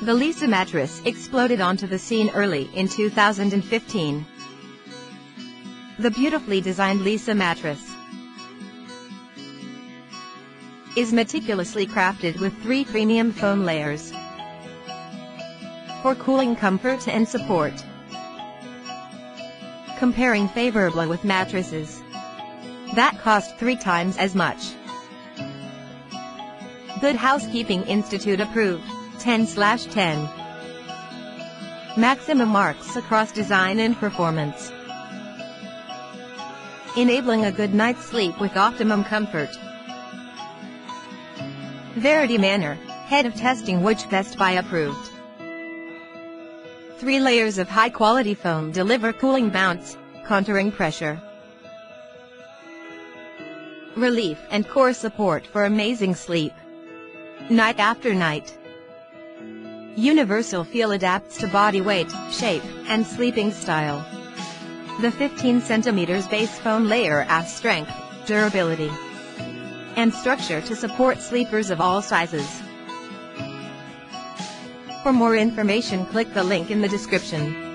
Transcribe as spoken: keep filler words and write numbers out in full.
The Leesa mattress exploded onto the scene early in two thousand fifteen. The beautifully designed Leesa mattress is meticulously crafted with three premium foam layers for cooling comfort and support, comparing favorably with mattresses that cost three times as much. Good Housekeeping Institute approved. ten out of ten. Maximum marks across design and performance, enabling a good night's sleep with optimum comfort. Verity Manor, head of testing, which Best Buy approved. Three layers of high-quality foam deliver cooling bounce, contouring pressure, relief and core support for amazing sleep, night after night. Universal feel adapts to body weight, shape, and sleeping style. The fifteen centimeter base foam layer adds strength, durability, and structure to support sleepers of all sizes. For more information, click the link in the description.